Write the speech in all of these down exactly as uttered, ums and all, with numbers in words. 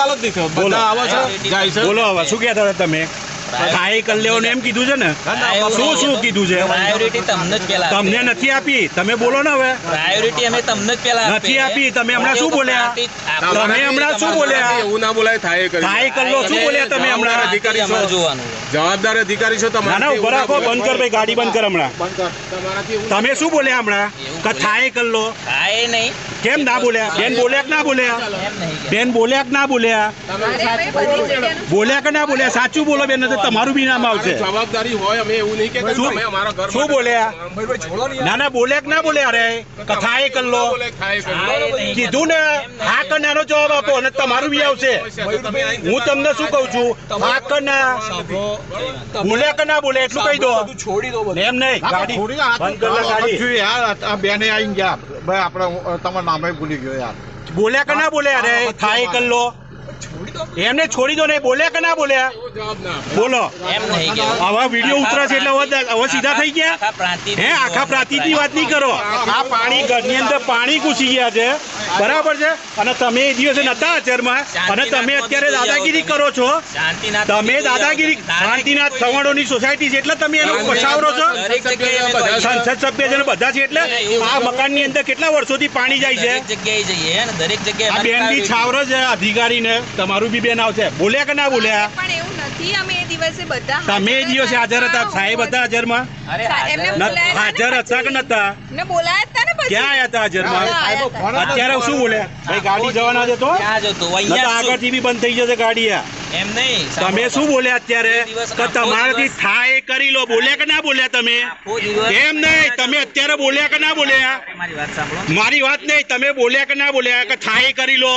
બોલો હવે શું કહેતા હતા તમે? સહાય કરી લેવાનું એમ કીધું છે ને? શું શું કીધું છે? પ્રાયોરિટી તમને જ પહેલા તમને નથી આપી. તમે બોલો ને હવે. પ્રાયોરિટી અમે તમને જ પહેલા નથી આપી. તમે હમણાં શું બોલ્યા? તમે હમણાં શું બોલ્યા? એવું ના બોલાય. થાય કરી થાય કરી લો. શું બોલ્યા તમે હમણાં? અધિકારી છો, જવાબદાર અધિકારી છો તમે. ના ના ઉભા રાખો. બંધ કર ભાઈ, ગાડી બંધ કર હમણાં. બંધ કર. તમારાથી તમે શું બોલ્યા હમણાં? કે થાય કરી લો. થાય નહીં. કેમ ના બોલ્યા? બેન બોલ્યા કે ના બોલ્યા? બેન બોલ્યા કે ના બોલ્યા? બોલ્યા કે ના બોલ્યા? સાચું બોલો બેન, તમારું બી નામ આવશે. જવાબદારી હોય. અમે એવું નહીં કે તમે અમારા ઘર શું બોલ્યા? ના ના બોલ્યા કે ના બોલ્યા? અરે કથા એ કર લો કીધું ને. હા કે નાનો જવાબ આપો અને તમારું બી આવશે. હું તમને શું કહું છું? હા કે ના બોલ્યા કે ના બોલ્યા એટલું કહી દો. છોડી દો એમ નહીં. ગાડી બંધ કરેલા ગાડી યાર. બેને આવી ગયા ભાઈ. આપણે તમારું નામે ભૂલી ગયો યાર. બોલ્યા કે ના બોલ્યા? અરે હા એ કર લો. એમને છોડી દો ને. બોલ્યા કે ના બોલ્યા? બોલો. આવા વિડીયો ઉતરા છે એટલે હવે સીધા થઈ ગયા હે. આખા પ્રાંતિજની વાત નહીં કરો. આ પાણી ઘરની અંદર પાણી ઘૂસી ગયા છે, બરાબર છે? અને તમે એ દિવસે નતા હાજરમાં અને તમે અત્યારે દાદાગીરી કરો છો. તમે દાદાગીરી શાંતિનાથ સવાણોની સોસાયટી છે એટલે તમે એનો પછાવરો છો. સંસદ સભ્ય છે ને બધા છે એટલે આ મકાનની અંદર કેટલા વર્ષોથી પાણી જાય છે. દરેક જગ્યાએ બેન બી છાવરો છે અધિકારીને. તમારું બી બેન આવશે. બોલ્યા કે ના બોલ્યા? પણ એવું નથી. અમે એ દિવસે બધા તમે એ દિવસે હાજર હતા સાહેબ. બધા હાજરમાં હાજર હતા કે નતા? ને બોલાયા હતા ને પછી ક્યાં હતા હાજરમાં? અત્યારે શું બોલ્યા ભાઈ? ગાડી જવાના છે તો આગળથી બી બંધ થઈ જશે ગાડી. એમ નહીં. તમે શું બોલ્યા અત્યારે? તમારાથી થાય કરી લો. બોલ્યા કે ના બોલ્યા તમે? એમ નહીં. તમે અત્યારે બોલ્યા કે ના બોલ્યા? મારી વાત નહીં. તમે બોલ્યા કે ના બોલ્યા કે થાય કરી લો?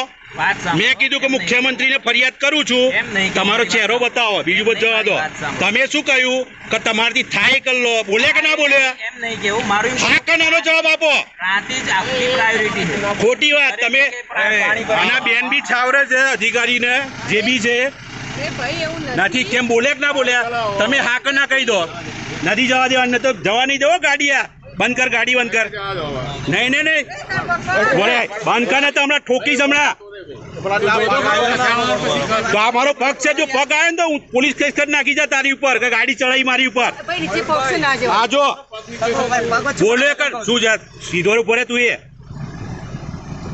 મેં કીધું કે મુખ્યમંત્રીને ફરિયાદ કરું છું. તમારો ચહેરો બતાવો, બીજું બધું જવા દો. તમે શું કહ્યું કે તમારાથી થાય કર લો? બોલ્યા કે ના બોલ્યા? હા કે નાનો જવાબ આપો. ખોટી વાત. તમે આના બેન બી છાવરે છે અધિકારીને જે બી છે નથી. કેમ બોલ્યા કે ના બોલ્યા? તમે હા કે ના કહી દો. નથી જવા દેવાને તો જવા નહીં દેવો. ગાડીયા બંધ કર. ગાડી બંધ કર. નહીં નહીં નહીં બોલે બંધ કર ને તો હમણાં ઠોકીશ હમણાં. તો આ મારો પગ છે. જો પગ આવે ને તો હું પોલીસ કેસ કરી નાખી જા તારી ઉપર કે ગાડી ચડાવી મારી ઉપર. હા જો બોલે કર. શું જા સીધો ઉપર તું એ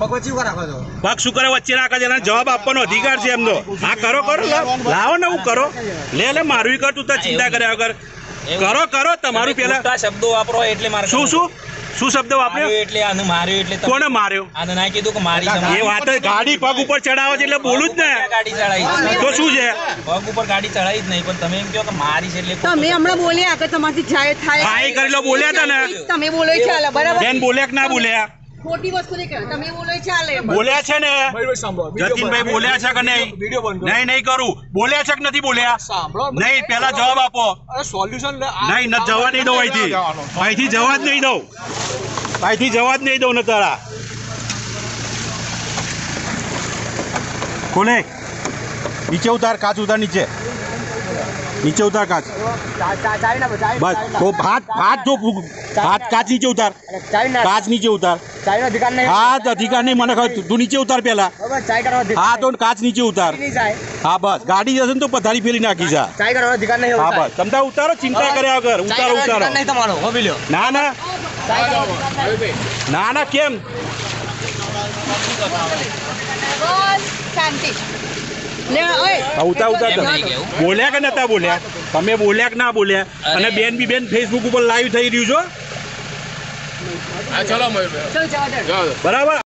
પગ શું કરે? વચ્ચે રાખે છે. જવાબ આપવાનો અધિકાર છે એમનો. હા કરો કરો લાવો ને. હું કરો લે લે મારું કર. તું તાર ચિંતા કર્યા વગર કરો કરો. તમારું પેલા શબ્દો વાપરો એટલે મારે શું શું શું શબ્દ વાપર્યો એટલે આને માર્યો? એટલે કોને માર્યો? આને ના કીધું કે મારી એ વાત. ગાડી પગ ઉપર ચડાવો છે એટલે બોલું જ ને. ગાડી ચડાવી તો શું છે? પગ ઉપર ગાડી ચડાવી જ નહીં. પણ તમે એમ કહો કે મારી છે એટલે તમે હમણાં બોલ્યા કે તમારી જાય થાય થાય કરી લો. બોલ્યા હતા ને તમે? બોલો ચાલે બરાબર. બેન બોલ્યા કે ના બોલ્યા? ખોટી વસ્તુ નહીં કરે. તમે બોલો ચાલે. બોલ્યા છે ને જતીનભાઈ? બોલ્યા છે કે નહીં? નહીં નહીં કરું. બોલ્યા છે કે નથી બોલ્યા? નહીં પેલા જવાબ આપો. સોલ્યુશન નહીં. ન જવા નહીં દઉં અહીંથી. અહીંથી જવા જ નહીં દઉં. અહીંથી જવા જ નહીં દઉં ને તારા. કોને નીચે ઉતાર. કાચ ઉતાર. નીચે નીચે ઉતાર કાચ. બસ હાથ હાથ જો હાથ કાચ નીચે ઉતાર. કાચ નીચે ઉતાર. હા તો અધિકાર નહીં મને ખબર. તું નીચે ઉતાર પેલા. હા તો કાચ નીચે ઉતાર. હા બસ ગાડી જશે ને તો પથારી ફેરી નાખી જા. હા બસ તમતા ઉતારો. ચિંતા કર્યા વગર ઉતારો ઉતારો. ના ના ના ના કેમ? ઉતા ઉતા બોલ્યા કે નતા બોલ્યા? તમે બોલ્યા કે ના બોલ્યા? અને બેન બી બેન ફેસબુક ઉપર લાઈવ થઈ રહ્યું છો. બરાબર.